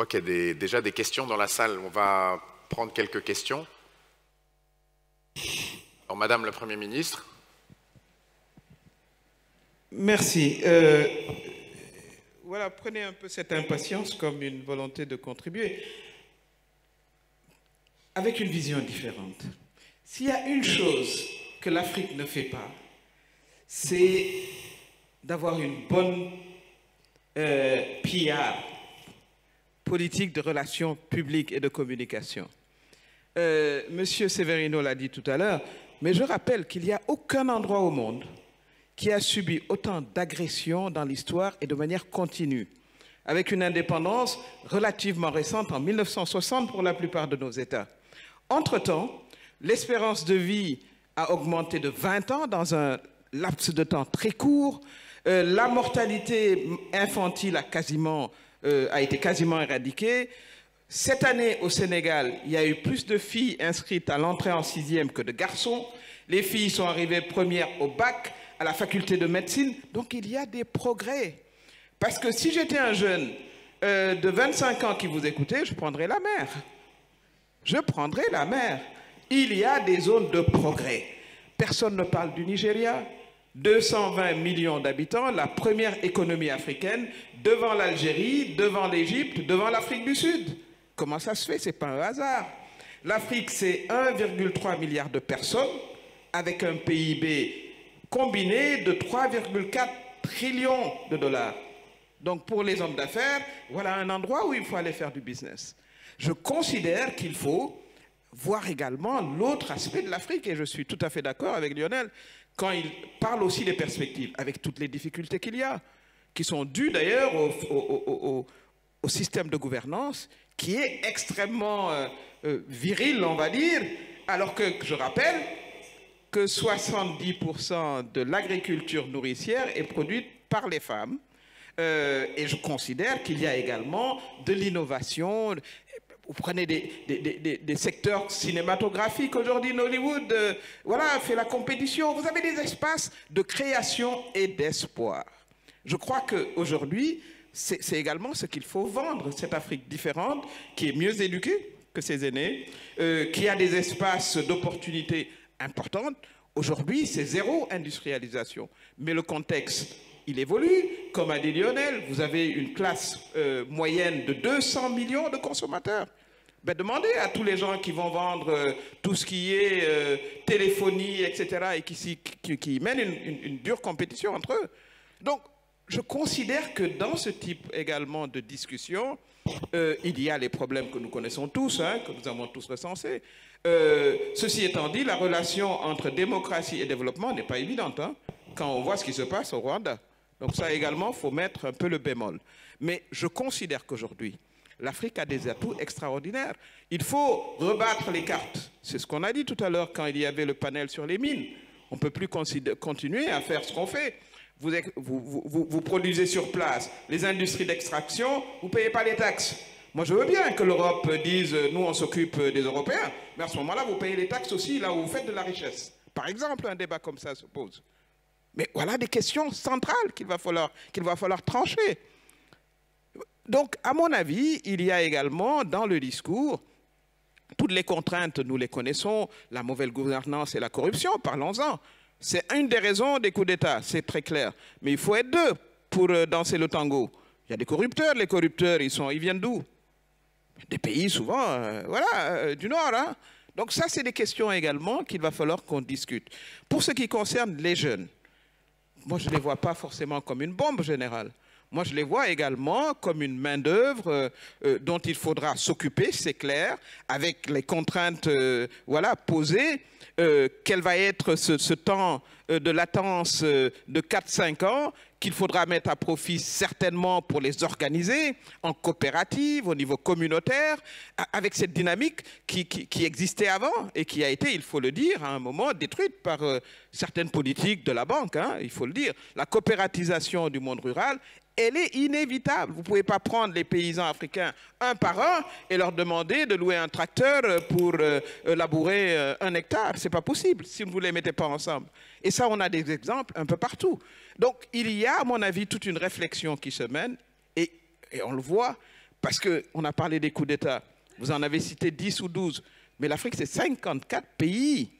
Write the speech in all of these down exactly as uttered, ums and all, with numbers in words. Je crois qu'il y a des, déjà des questions dans la salle. On va prendre quelques questions. Alors, Madame la Première ministre. Merci. Euh, voilà, prenez un peu cette impatience comme une volonté de contribuer, avec une vision différente. S'il y a une chose que l'Afrique ne fait pas, c'est d'avoir une bonne euh, P R, politique de relations publiques et de communication. Euh, Monsieur Severino l'a dit tout à l'heure, mais je rappelle qu'il n'y a aucun endroit au monde qui a subi autant d'agressions dans l'histoire et de manière continue, avec une indépendance relativement récente en mille neuf cent soixante pour la plupart de nos États. Entre-temps, l'espérance de vie a augmenté de vingt ans dans un laps de temps très court. Euh, la mortalité infantile a quasiment... Euh, a été quasiment éradiquée. Cette année, au Sénégal, il y a eu plus de filles inscrites à l'entrée en sixième que de garçons. Les filles sont arrivées premières au bac, à la faculté de médecine. Donc, il y a des progrès. Parce que si j'étais un jeune euh, de vingt-cinq ans qui vous écoutait, je prendrais la mer. Je prendrais la mer. Il y a des zones de progrès. Personne ne parle du Nigeria. deux cent vingt millions d'habitants, la première économie africaine, devant l'Algérie, devant l'Égypte, devant l'Afrique du Sud. Comment ça se fait? Ce n'est pas un hasard. L'Afrique, c'est un virgule trois milliard de personnes, avec un P I B combiné de trois virgule quatre trillions de dollars. Donc pour les hommes d'affaires, voilà un endroit où il faut aller faire du business. Je considère qu'il faut voir également l'autre aspect de l'Afrique, et je suis tout à fait d'accord avec Lionel, quand il parle aussi des perspectives, avec toutes les difficultés qu'il y a, qui sont dues d'ailleurs au, au, au, au système de gouvernance, qui est extrêmement euh, euh, viril, on va dire, alors que, je rappelle, que soixante-dix pour cent de l'agriculture nourricière est produite par les femmes. Euh, et je considère qu'il y a également de l'innovation. Vous prenez des, des, des, des secteurs cinématographiques aujourd'hui, Hollywood, euh, voilà, fait la compétition. Vous avez des espaces de création et d'espoir. Je crois qu'aujourd'hui, c'est également ce qu'il faut vendre, cette Afrique différente, qui est mieux éduquée que ses aînés, euh, qui a des espaces d'opportunités importantes. Aujourd'hui, c'est zéro industrialisation. Mais le contexte, il évolue. Comme a dit Lionel, vous avez une classe euh, moyenne de deux cents millions de consommateurs. Ben, demandez à tous les gens qui vont vendre euh, tout ce qui est euh, téléphonie, et cetera, et qui, qui, qui mènent une, une, une dure compétition entre eux. Donc, je considère que dans ce type également de discussion, euh, il y a les problèmes que nous connaissons tous, hein, que nous avons tous recensés. Euh, ceci étant dit, la relation entre démocratie et développement n'est pas évidente, hein, quand on voit ce qui se passe au Rwanda. Donc ça également, il faut mettre un peu le bémol. Mais je considère qu'aujourd'hui, l'Afrique a des atouts extraordinaires. Il faut rebattre les cartes. C'est ce qu'on a dit tout à l'heure quand il y avait le panel sur les mines. On ne peut plus continuer à faire ce qu'on fait. Vous, vous, vous, vous produisez sur place les industries d'extraction, vous ne payez pas les taxes. Moi, je veux bien que l'Europe dise, nous, on s'occupe des Européens, mais à ce moment-là, vous payez les taxes aussi, là où vous faites de la richesse. Par exemple, un débat comme ça se pose. Mais voilà des questions centrales qu'il va falloir, qu'il va falloir trancher. Donc, à mon avis, il y a également dans le discours, toutes les contraintes, nous les connaissons, la mauvaise gouvernance et la corruption, parlons-en. C'est une des raisons des coups d'État, c'est très clair. Mais il faut être deux pour danser le tango. Il y a des corrupteurs, les corrupteurs, ils, sont, ils viennent d'où? Des pays souvent, euh, voilà, euh, du Nord. Hein. Donc ça, c'est des questions également qu'il va falloir qu'on discute. Pour ce qui concerne les jeunes, moi, je ne les vois pas forcément comme une bombe générale. Moi, je les vois également comme une main-d'œuvre euh, euh, dont il faudra s'occuper, c'est clair, avec les contraintes euh, voilà, posées. Euh, quel va être ce, ce temps euh, de latence euh, de quatre à cinq ans qu'il faudra mettre à profit certainement pour les organiser en coopérative, au niveau communautaire, avec cette dynamique qui, qui, qui existait avant et qui a été, il faut le dire, à un moment détruite par euh, certaines politiques de la banque, hein, il faut le dire. La coopératisation du monde rural, elle est inévitable. Vous ne pouvez pas prendre les paysans africains un par un et leur demander de louer un tracteur pour euh, labourer euh, un hectare. Ce n'est pas possible si vous ne les mettez pas ensemble. Et ça, on a des exemples un peu partout. Donc, il y a, à mon avis, toute une réflexion qui se mène, et, et on le voit, parce qu'on a parlé des coups d'État, vous en avez cité dix ou douze, mais l'Afrique, c'est cinquante-quatre pays.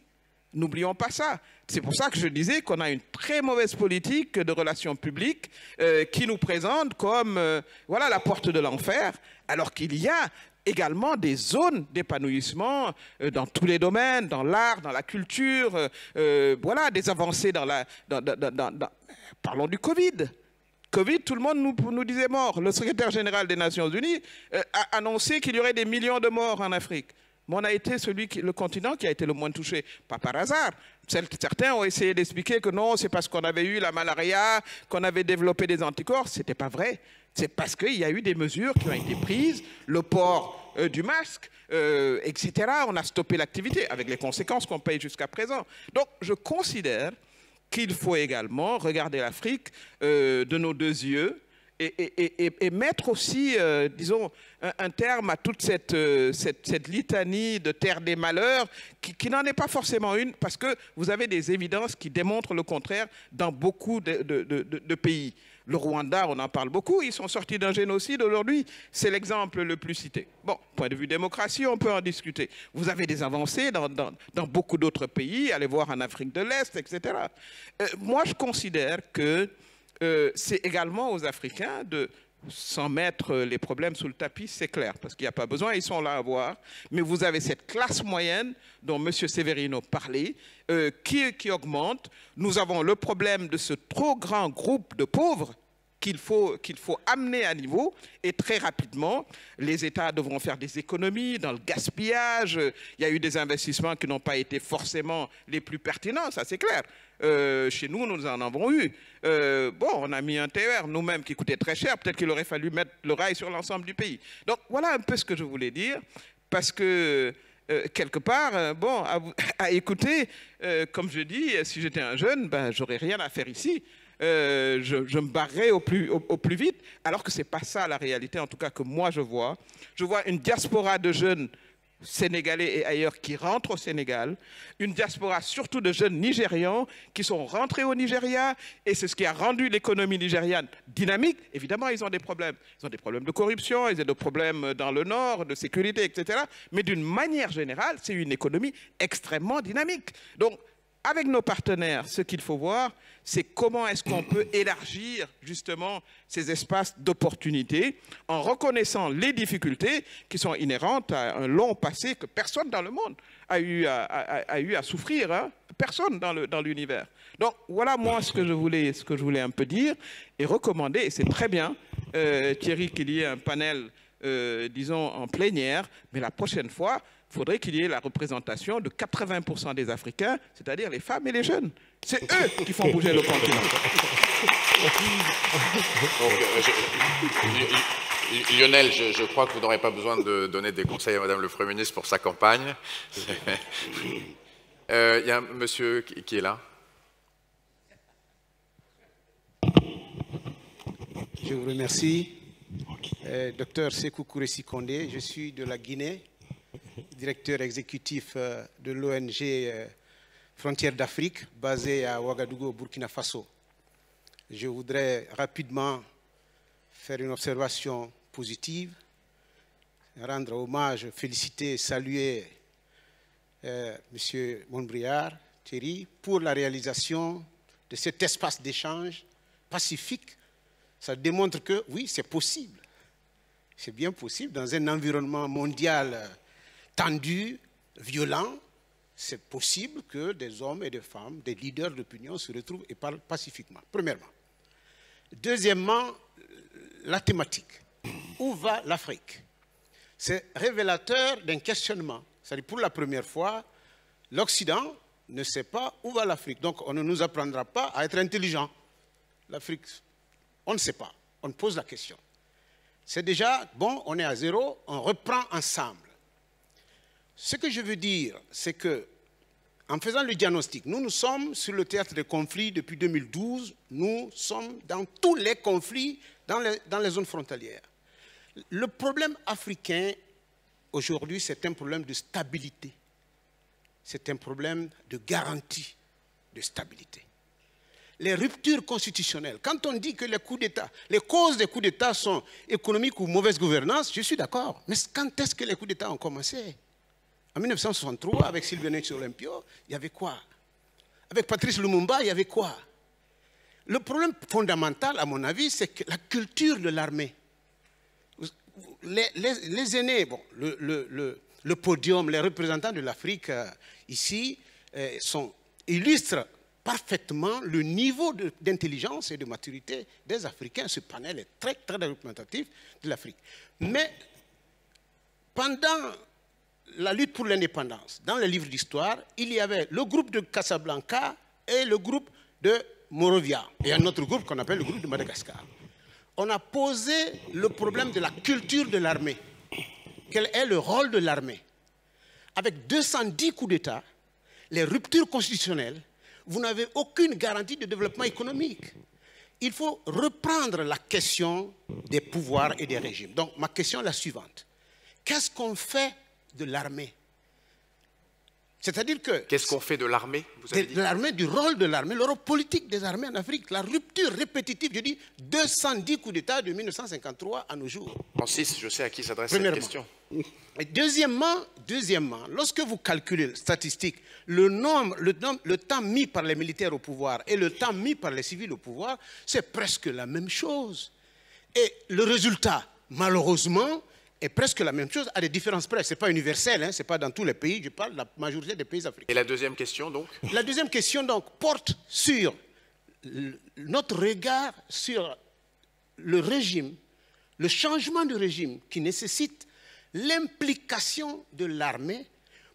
N'oublions pas ça. C'est pour ça que je disais qu'on a une très mauvaise politique de relations publiques euh, qui nous présente comme euh, voilà, la porte de l'enfer, alors qu'il y a également des zones d'épanouissement euh, dans tous les domaines, dans l'art, dans la culture, euh, euh, voilà, des avancées dans la... Dans, dans, dans, dans... Parlons du Covid. Covid, tout le monde nous, nous disait mort. Le secrétaire général des Nations Unies euh, a annoncé qu'il y aurait des millions de morts en Afrique. Mais on a été celui qui, le continent qui a été le moins touché, pas par hasard. Certains ont essayé d'expliquer que non, c'est parce qu'on avait eu la malaria, qu'on avait développé des anticorps. Ce n'était pas vrai. C'est parce qu'il y a eu des mesures qui ont été prises, le port euh, du masque, euh, et cetera. On a stoppé l'activité, avec les conséquences qu'on paye jusqu'à présent. Donc, je considère qu'il faut également regarder l'Afrique euh, de nos deux yeux, Et, et, et, et mettre aussi, euh, disons, un, un terme à toute cette, euh, cette, cette litanie de terre des malheurs, qui, qui n'en est pas forcément une, parce que vous avez des évidences qui démontrent le contraire dans beaucoup de, de, de, de pays. Le Rwanda, on en parle beaucoup, ils sont sortis d'un génocide aujourd'hui. C'est l'exemple le plus cité. Bon, point de vue démocratie, on peut en discuter. Vous avez des avancées dans, dans, dans beaucoup d'autres pays, allez voir en Afrique de l'Est, et cetera. Euh, moi, je considère que Euh, c'est également aux Africains de s'en mettre les problèmes sous le tapis, c'est clair, parce qu'il n'y a pas besoin, ils sont là à voir. Mais vous avez cette classe moyenne dont M. Severino parlait, euh, qui, qui augmente. Nous avons le problème de ce trop grand groupe de pauvres qu'il faut, qu'il faut amener à niveau, et très rapidement, les États devront faire des économies dans le gaspillage. Il y a eu des investissements qui n'ont pas été forcément les plus pertinents, ça c'est clair. Euh, chez nous, nous en avons eu. Euh, bon, on a mis un T E R, nous-mêmes, qui coûtait très cher. Peut-être qu'il aurait fallu mettre le rail sur l'ensemble du pays. Donc, voilà un peu ce que je voulais dire, parce que, euh, quelque part, euh, bon, à, à écouter, euh, comme je dis, si j'étais un jeune, ben, j'aurais rien à faire ici. Euh, je, je me barrerais au plus, au, au plus vite, alors que c'est pas ça la réalité, en tout cas, que moi, je vois. Je vois une diaspora de jeunes sénégalais et ailleurs qui rentrent au Sénégal, une diaspora surtout de jeunes Nigérians qui sont rentrés au Nigeria, et c'est ce qui a rendu l'économie nigériane dynamique. Évidemment, ils ont des problèmes. Ils ont des problèmes de corruption, ils ont des problèmes dans le nord, de sécurité, et cetera. Mais d'une manière générale, c'est une économie extrêmement dynamique. Donc, avec nos partenaires, ce qu'il faut voir, c'est comment est-ce qu'on peut élargir justement ces espaces d'opportunité en reconnaissant les difficultés qui sont inhérentes à un long passé que personne dans le monde a eu à, a, a eu à souffrir, hein. Personne dans le, dans l'univers. Donc voilà moi ce que je voulais, ce que je voulais un peu dire et recommander, et c'est très bien euh, Thierry qu'il y ait un panel euh, disons en plénière, mais la prochaine fois, il faudrait qu'il y ait la représentation de quatre-vingts pour cent des Africains, c'est-à-dire les femmes et les jeunes. C'est eux qui font bouger le continent. Donc, je, Lionel, je, je crois que vous n'aurez pas besoin de donner des conseils à Madame le Premier ministre pour sa campagne. Il euh, y a un monsieur qui, qui est là. Je vous remercie. Euh, docteur Sékou Kouressi Condé, je suis de la Guinée. Directeur exécutif de l'ONG Frontières d'Afrique, basée à Ouagadougou, Burkina Faso. Je voudrais rapidement faire une observation positive, rendre hommage, féliciter, saluer euh, M. Montbrial, Thierry, pour la réalisation de cet espace d'échange pacifique. Ça démontre que, oui, c'est possible. C'est bien possible dans un environnement mondial tendu, violent, c'est possible que des hommes et des femmes, des leaders d'opinion se retrouvent et parlent pacifiquement, premièrement. Deuxièmement, la thématique. Où va l'Afrique? C'est révélateur d'un questionnement. C'est-à-dire pour la première fois, l'Occident ne sait pas où va l'Afrique. Donc on ne nous apprendra pas à être intelligent. L'Afrique, on ne sait pas. On pose la question. C'est déjà, bon, on est à zéro, on reprend ensemble. Ce que je veux dire, c'est que, en faisant le diagnostic, nous, nous sommes sur le théâtre des conflits depuis deux mille douze, nous sommes dans tous les conflits dans les, dans les zones frontalières. Le problème africain, aujourd'hui, c'est un problème de stabilité. C'est un problème de garantie de stabilité. les ruptures constitutionnelles. Quand on dit que les coups d'État, les causes des coups d'État sont économiques ou mauvaise gouvernance, je suis d'accord. Mais quand est-ce que les coups d'État ont commencé? En mille neuf cent soixante-trois, avec Sylvain Hitch-Olympio, il y avait quoi? Avec Patrice Lumumba, il y avait quoi? Le problème fondamental, à mon avis, c'est que la culture de l'armée. Les, les, les aînés, bon, le, le, le, le podium, les représentants de l'Afrique euh, ici euh, sont, illustrent parfaitement le niveau d'intelligence et de maturité des Africains. Ce panel est très, très représentatif de l'Afrique. Mais pendant la lutte pour l'indépendance, dans les livres d'histoire, il y avait le groupe de Casablanca et le groupe de Morovia, et un autre groupe qu'on appelle le groupe de Madagascar. On a posé le problème de la culture de l'armée. Quel est le rôle de l'armée? Avec deux cent dix coups d'État, les ruptures constitutionnelles, vous n'avez aucune garantie de développement économique. Il faut reprendre la question des pouvoirs et des régimes. Donc, ma question est la suivante. Qu'est-ce qu'on fait de l'armée? C'est-à-dire que... Qu'est-ce qu'on fait de l'armée? De l'armée, du rôle de l'armée, le rôle politique des armées en Afrique, la rupture répétitive, je dis, deux cent dix coups d'État de mille neuf cent cinquante-trois à nos jours. Francis, je sais à qui s'adresse cette question. Et deuxièmement, deuxièmement, lorsque vous calculez statistique, le nombre, le, nombre, le temps mis par les militaires au pouvoir et le temps mis par les civils au pouvoir, c'est presque la même chose. Et le résultat, malheureusement... est presque la même chose à des différences près. Ce n'est pas universel, hein, ce n'est pas dans tous les pays, je parle de la majorité des pays africains. Et la deuxième question donc? La deuxième question donc porte sur le, notre regard sur le régime, le changement de régime qui nécessite l'implication de l'armée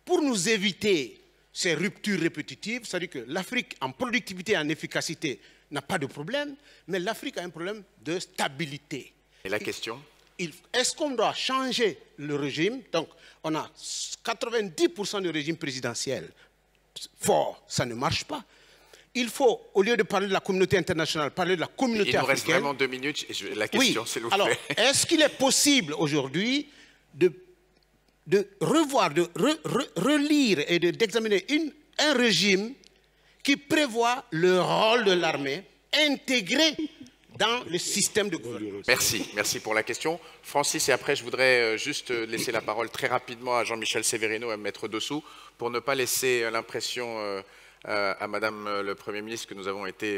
pour nous éviter ces ruptures répétitives, c'est-à-dire que l'Afrique en productivité et en efficacité n'a pas de problème, mais l'Afrique a un problème de stabilité. Et la question? Est-ce qu'on doit changer le régime? Donc, on a quatre-vingt-dix pour cent de régime présidentiel fort, ça ne marche pas. Il faut, au lieu de parler de la communauté internationale, parler de la communauté africaine. Il nous reste vraiment deux minutes, et je, la question, oui. S'il vous plaît. Alors, est-ce qu'il est possible aujourd'hui de, de revoir, de re, re, relire et d'examiner de, un régime qui prévoit le rôle de l'armée intégré dans le système de gouvernance? Merci, merci pour la question. Francis, et après je voudrais juste laisser la parole très rapidement à Jean-Michel Severino et à Maître Dossou pour ne pas laisser l'impression à Madame le Premier ministre que nous avons été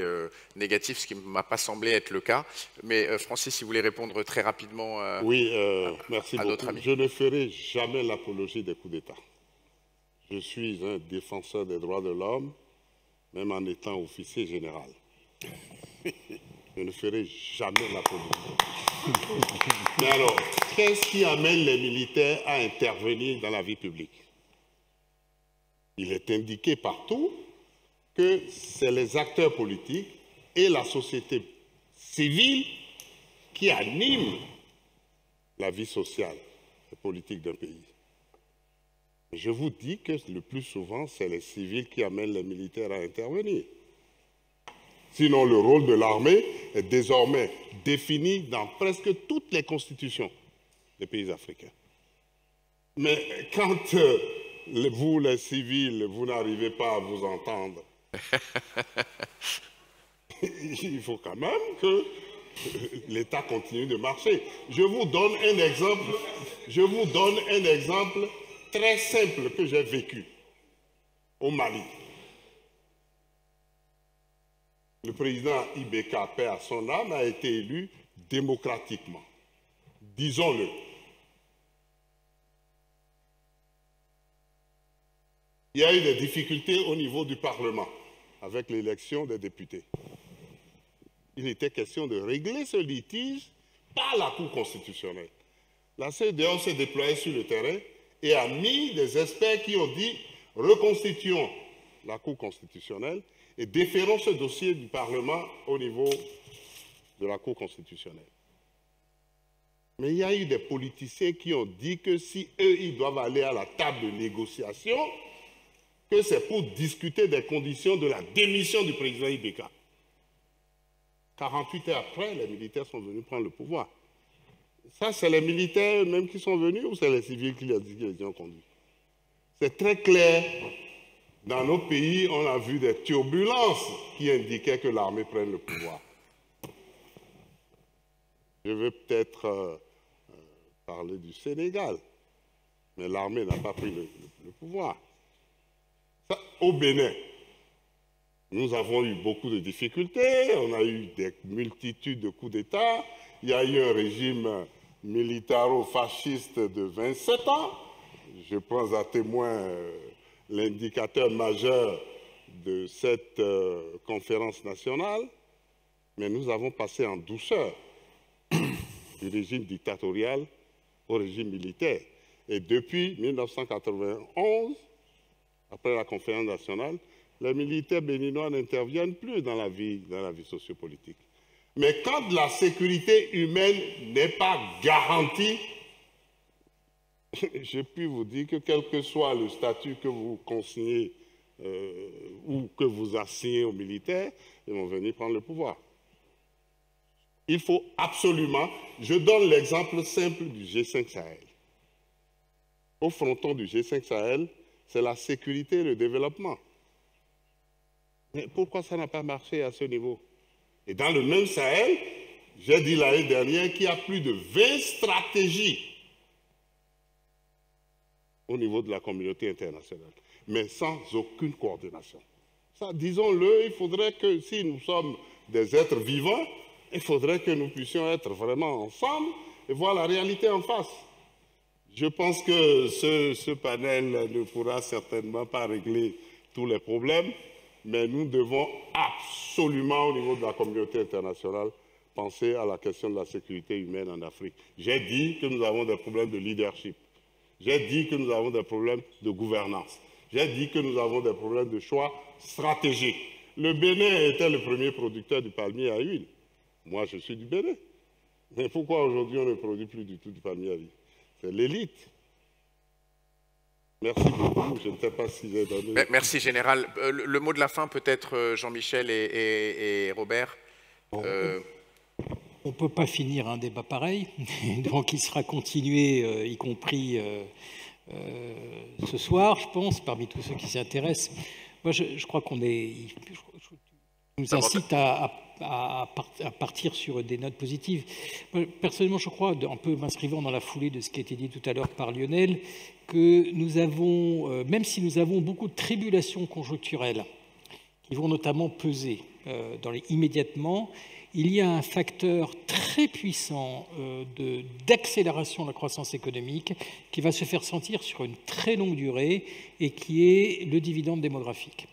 négatifs, ce qui ne m'a pas semblé être le cas. Mais Francis, si vous voulez répondre très rapidement à, oui, euh, merci à, à notre ami. Je ne ferai jamais l'apologie des coups d'État. Je suis un défenseur des droits de l'homme, même en étant officier général. Je ne ferai jamais la politique. Mais alors, qu'est-ce qui amène les militaires à intervenir dans la vie publique? Il est indiqué partout que c'est les acteurs politiques et la société civile qui animent la vie sociale et politique d'un pays. Je vous dis que le plus souvent, c'est les civils qui amènent les militaires à intervenir. Sinon, le rôle de l'armée est désormais défini dans presque toutes les constitutions des pays africains. Mais quand euh, vous, les civils, vous n'arrivez pas à vous entendre, il faut quand même que l'État continue de marcher. Je vous donne un exemple, je vous donne un exemple très simple que j'ai vécu au Mali. Le président I B K, paix à son âme, a été élu démocratiquement. Disons-le. Il y a eu des difficultés au niveau du Parlement avec l'élection des députés. Il était question de régler ce litige par la Cour constitutionnelle. La CEDEAO s'est déployée sur le terrain et a mis des experts qui ont dit « reconstituons la Cour constitutionnelle » et déférons ce dossier du Parlement au niveau de la Cour constitutionnelle. Mais il y a eu des politiciens qui ont dit que si eux, ils doivent aller à la table de négociation, que c'est pour discuter des conditions de la démission du président I B K. quarante-huit heures après, les militaires sont venus prendre le pouvoir. Ça, c'est les militaires eux-mêmes qui sont venus ou c'est les civils qui les ont conduits? C'est très clair. Dans nos pays, on a vu des turbulences qui indiquaient que l'armée prenne le pouvoir. Je vais peut-être euh, parler du Sénégal, mais l'armée n'a pas pris le, le pouvoir. Ça, au Bénin, nous avons eu beaucoup de difficultés, on a eu des multitudes de coups d'État, il y a eu un régime militaro-fasciste de vingt-sept ans, je prends à témoin euh, l'indicateur majeur de cette euh, conférence nationale, mais nous avons passé en douceur du régime dictatorial au régime militaire. Et depuis mille neuf cent quatre-vingt-onze, après la conférence nationale, les militaires béninois n'interviennent plus dans la vie, dans la vie sociopolitique. Mais quand la sécurité humaine n'est pas garantie, je puis vous dire que quel que soit le statut que vous consignez euh, ou que vous assignez aux militaires, ils vont venir prendre le pouvoir. Il faut absolument... Je donne l'exemple simple du G cinq Sahel. Au fronton du G cinq Sahel, c'est la sécurité et le développement. Mais pourquoi ça n'a pas marché à ce niveau? Et dans le même Sahel, j'ai dit l'année dernière qu'il y a plus de vingt stratégies au niveau de la communauté internationale, mais sans aucune coordination. Ça, disons-le, il faudrait que, si nous sommes des êtres vivants, il faudrait que nous puissions être vraiment ensemble et voir la réalité en face. Je pense que ce, ce panel ne pourra certainement pas régler tous les problèmes, mais nous devons absolument, au niveau de la communauté internationale, penser à la question de la sécurité humaine en Afrique. J'ai dit que nous avons des problèmes de leadership. J'ai dit que nous avons des problèmes de gouvernance. J'ai dit que nous avons des problèmes de choix stratégiques. Le Bénin était le premier producteur du palmier à huile. Moi, je suis du Bénin. Mais pourquoi aujourd'hui, on ne produit plus du tout du palmier à huile? C'est l'élite. Merci beaucoup. Je ne sais pas si j'ai donné... Merci, Général. Le, le mot de la fin, peut-être, Jean-Michel et, et, et Robert. Bon. Euh... On ne peut pas finir un débat pareil, donc il sera continué, euh, y compris euh, euh, ce soir, je pense, parmi tous ceux qui s'intéressent. Moi, je, je crois qu'on est... Je, je, nous incite à, à, à partir sur des notes positives. Moi, personnellement, je crois, un peu m'inscrivant dans la foulée de ce qui a été dit tout à l'heure par Lionel, que nous avons, euh, même si nous avons beaucoup de tribulations conjoncturelles, qui vont notamment peser euh, dans les, immédiatement, il y a un facteur très puissant euh, d'accélération de, de la croissance économique qui va se faire sentir sur une très longue durée et qui est le dividende démographique.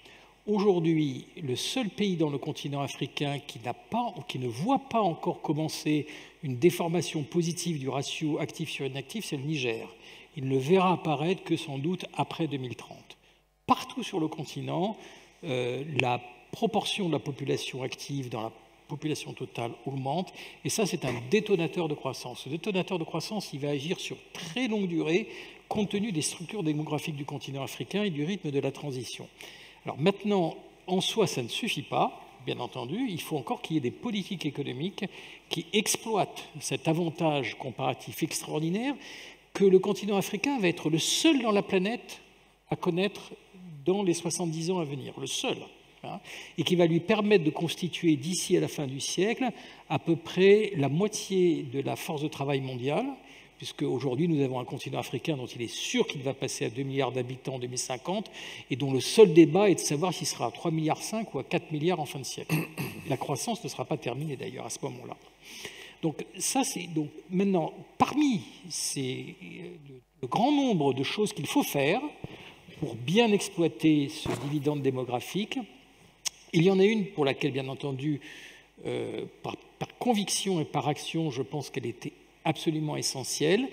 Aujourd'hui, le seul pays dans le continent africain qui n'a pas, qui ne voit pas encore commencer une déformation positive du ratio actif sur inactif, c'est le Niger. Il ne verra apparaître que sans doute après deux mille trente. Partout sur le continent, euh, la proportion de la population active dans la population totale augmente, et ça c'est un détonateur de croissance. Ce détonateur de croissance, il va agir sur très longue durée, compte tenu des structures démographiques du continent africain et du rythme de la transition. Alors maintenant, en soi, ça ne suffit pas, bien entendu, il faut encore qu'il y ait des politiques économiques qui exploitent cet avantage comparatif extraordinaire que le continent africain va être le seul dans la planète à connaître dans les soixante-dix ans à venir, le seul. Et qui va lui permettre de constituer d'ici à la fin du siècle à peu près la moitié de la force de travail mondiale, puisque aujourd'hui nous avons un continent africain dont il est sûr qu'il va passer à deux milliards d'habitants en deux mille cinquante et dont le seul débat est de savoir s'il sera à trois virgule cinq milliards ou à quatre milliards en fin de siècle. La croissance ne sera pas terminée d'ailleurs à ce moment-là. Donc ça c'est donc maintenant parmi ces, le grand nombre de choses qu'il faut faire pour bien exploiter ce dividende démographique. Il y en a une pour laquelle, bien entendu, euh, par, par conviction et par action, je pense qu'elle était absolument essentielle.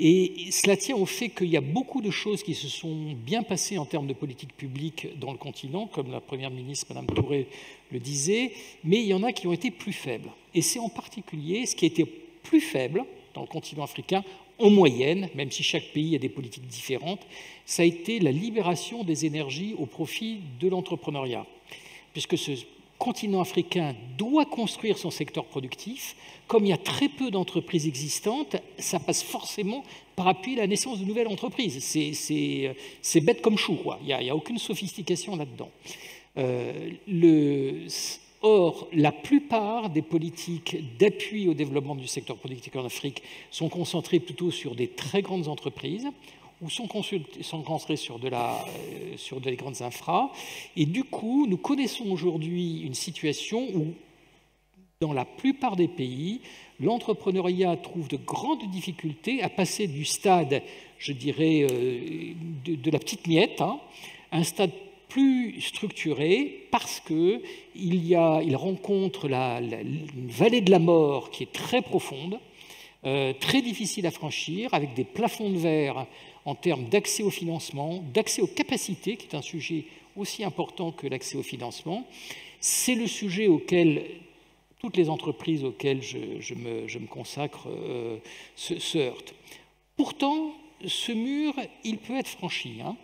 Et cela tient au fait qu'il y a beaucoup de choses qui se sont bien passées en termes de politique publique dans le continent, comme la Première ministre, Madame Touré, le disait, mais il y en a qui ont été plus faibles. Et c'est en particulier ce qui a été plus faible dans le continent africain, en moyenne, même si chaque pays a des politiques différentes, ça a été la libération des énergies au profit de l'entrepreneuriat. Puisque ce continent africain doit construire son secteur productif. Comme il y a très peu d'entreprises existantes, ça passe forcément par appui à la naissance de nouvelles entreprises. C'est bête comme chou, quoi. Il n'y a, a aucune sophistication là-dedans. Euh, le... Or, la plupart des politiques d'appui au développement du secteur productif en Afrique sont concentrées plutôt sur des très grandes entreprises ou sont concentrées sur de la, euh, sur des grandes infras. Et du coup, nous connaissons aujourd'hui une situation où, dans la plupart des pays, l'entrepreneuriat trouve de grandes difficultés à passer du stade, je dirais, euh, de, de la petite miette, hein, à un stade plus structuré, parce qu'il il rencontre la, la, une vallée de la mort qui est très profonde, euh, très difficile à franchir, avec des plafonds de verre en termes d'accès au financement, d'accès aux capacités, qui est un sujet aussi important que l'accès au financement. C'est le sujet auquel toutes les entreprises auxquelles je, je, me, je me consacre euh, se, se heurtent. Pourtant, ce mur, il peut être franchi, hein.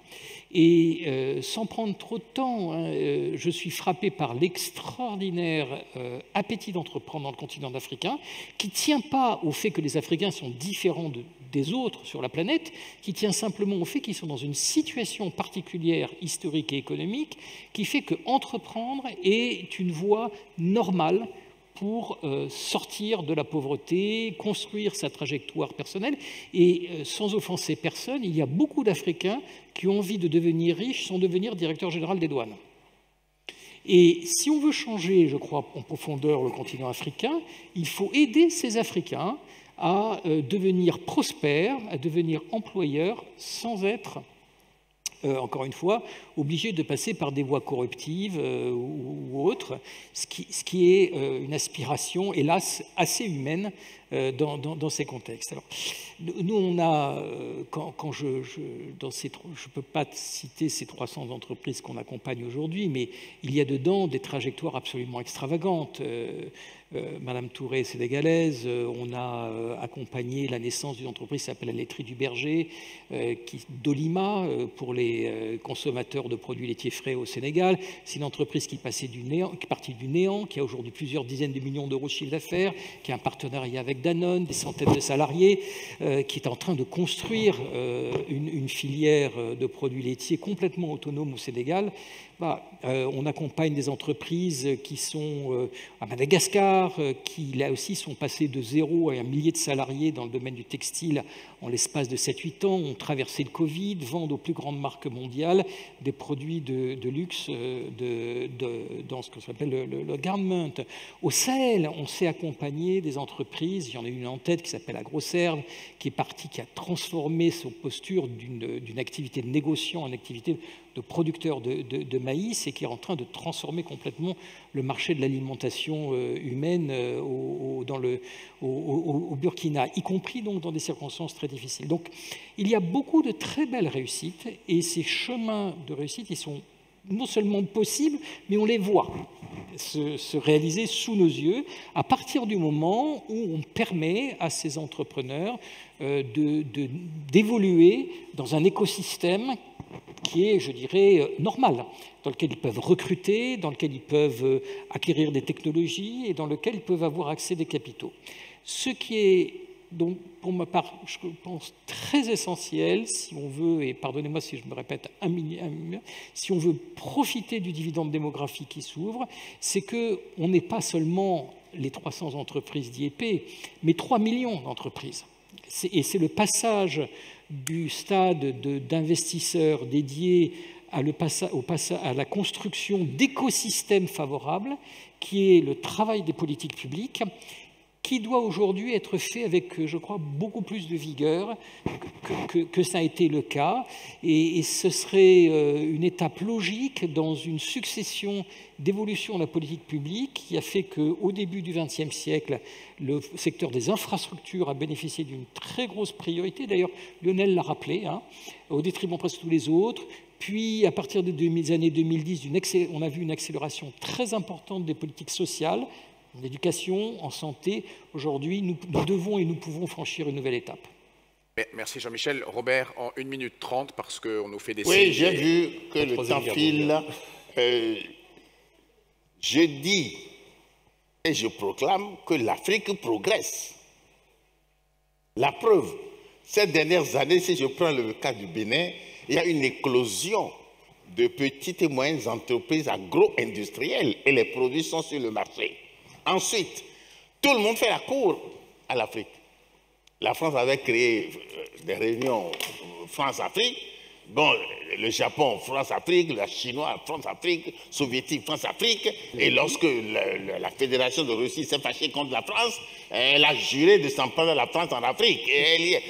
Et euh, sans prendre trop de temps, hein, euh, je suis frappé par l'extraordinaire euh, appétit d'entreprendre dans le continent africain, qui ne tient pas au fait que les Africains sont différents de, des autres sur la planète, qui tient simplement au fait qu'ils sont dans une situation particulière, historique et économique, qui fait qu'entreprendre est une voie normale pour sortir de la pauvreté, construire sa trajectoire personnelle. Et sans offenser personne, il y a beaucoup d'Africains qui ont envie de devenir riches sans devenir directeur général des douanes. Et si on veut changer, je crois, en profondeur le continent africain, il faut aider ces Africains à devenir prospères, à devenir employeurs, sans être... Euh, encore une fois, obligés de passer par des voies corruptives euh, ou, ou autres, ce qui, ce qui est euh, une aspiration, hélas, assez humaine euh, dans, dans, dans ces contextes. Alors, nous, on a, euh, quand, quand je, je dans ces, je peux pas citer ces trois cents entreprises qu'on accompagne aujourd'hui, mais il y a dedans des trajectoires absolument extravagantes. Euh, Euh, Madame Touré, sénégalaise, euh, on a euh, accompagné la naissance d'une entreprise qui s'appelle la laiterie du Berger, euh, qui, Dolima, euh, pour les euh, consommateurs de produits laitiers frais au Sénégal. C'est une entreprise qui, passait du néant, qui est partie du néant, qui a aujourd'hui plusieurs dizaines de millions d'euros de chiffre d'affaires, qui a un partenariat avec Danone, des centaines de salariés, euh, qui est en train de construire euh, une, une filière de produits laitiers complètement autonome au Sénégal. Bah, euh, on accompagne des entreprises qui sont euh, à Madagascar, qui là aussi sont passés de zéro à un millier de salariés dans le domaine du textile en l'espace de sept huit ans, ont traversé le Covid, vendent aux plus grandes marques mondiales des produits de, de luxe de, de, dans ce qu'on appelle le, le, le garment. Au Sahel, on s'est accompagné des entreprises, il y en a une en tête qui s'appelle AgroServe, qui est partie, qui a transformé son posture d'une activité de négociant en activité de producteur de, de, de maïs et qui est en train de transformer complètement le marché de l'alimentation humaine au, au, dans le, au, au, au Burkina, y compris donc dans des circonstances très difficiles. Donc il y a beaucoup de très belles réussites et ces chemins de réussite, ils sont non seulement possibles, mais on les voit se, se réaliser sous nos yeux à partir du moment où on permet à ces entrepreneurs euh, de, de, d'évoluer dans un écosystème qui est, je dirais, normal, dans lequel ils peuvent recruter, dans lequel ils peuvent acquérir des technologies et dans lequel ils peuvent avoir accès des capitaux. Ce qui est, donc, pour ma part, je pense, très essentiel, si on veut, et pardonnez-moi si je me répète un minute, si on veut profiter du dividende démographique qui s'ouvre, c'est qu'on n'est pas seulement les trois cents entreprises d'I E P, mais trois millions d'entreprises. Et c'est le passage du stade d'investisseurs dédiés à, le passa, au passa, à la construction d'écosystèmes favorables, qui est le travail des politiques publiques, qui doit aujourd'hui être fait avec, je crois, beaucoup plus de vigueur que, que, que ça a été le cas. Et, et ce serait une étape logique dans une succession d'évolutions de la politique publique qui a fait qu'au début du vingtième siècle, le secteur des infrastructures a bénéficié d'une très grosse priorité. D'ailleurs, Lionel l'a rappelé, hein, au détriment presque tous les autres. Puis, à partir des années deux mille dix, on a vu une accélération très importante des politiques sociales, en éducation, en santé. Aujourd'hui, nous, nous devons et nous pouvons franchir une nouvelle étape. Merci Jean-Michel. Robert, en une minute trente, parce qu'on nous fait des... Oui, j'ai vu que le temps file. Euh, Je dis et je proclame que l'Afrique progresse. La preuve, ces dernières années, si je prends le cas du Bénin, il y a une éclosion de petites et moyennes entreprises agro-industrielles et les produits sont sur le marché. Ensuite, tout le monde fait la cour à l'Afrique. La France avait créé des réunions France-Afrique. Bon, le Japon, France-Afrique, la Chinoise, France-Afrique, soviétique, France-Afrique. Et lorsque la, la, la Fédération de Russie s'est fâchée contre la France, elle a juré de s'en prendre à la France en Afrique. Et elle y est.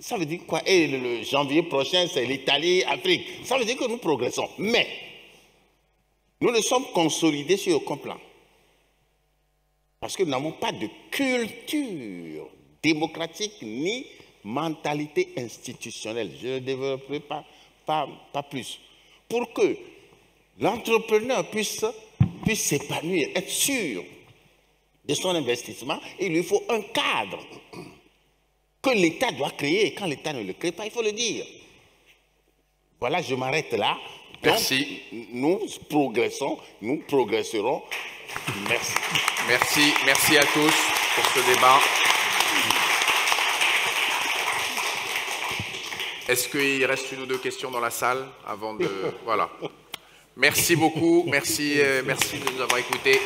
Ça veut dire quoi? Et le, le janvier prochain, c'est l'Italie, Afrique. Ça veut dire que nous progressons. Mais nous ne sommes consolidés sur aucun plan. Parce que nous n'avons pas de culture démocratique ni mentalité institutionnelle. Je ne développerai pas, pas, pas plus. Pour que l'entrepreneur puisse, puisse s'épanouir, être sûr de son investissement, il lui faut un cadre que l'État doit créer. Quand l'État ne le crée pas, il faut le dire. Voilà, je m'arrête là. Merci. Donc, nous progressons, nous progresserons. Merci. Merci, merci à tous pour ce débat. Est-ce qu'il reste une ou deux questions dans la salle avant de... Voilà. Merci beaucoup. Merci, merci de nous avoir écoutés.